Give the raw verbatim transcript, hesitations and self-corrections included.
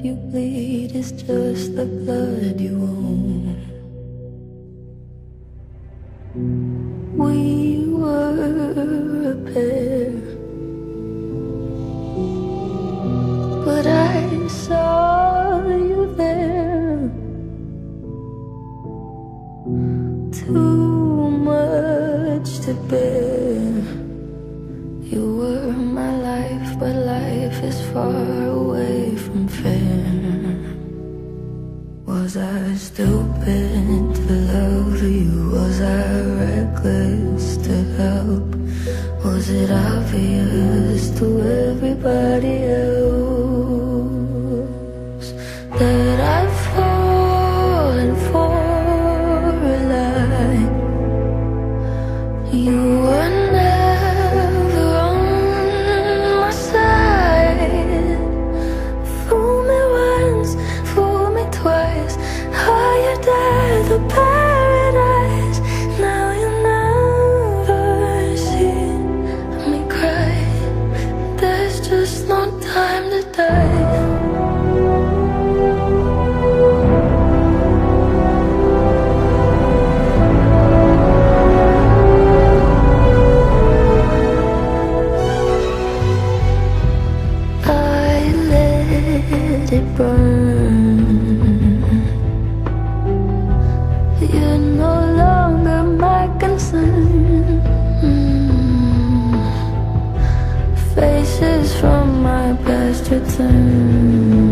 You bleed is just the blood you own. We were a pair, but I saw you there. Too much to bear. You were my life, but life is far away from fair. Was I stupid to love you? Was I reckless to help? Was it obvious to everybody else that I've fallen for a lie? You were from my past return.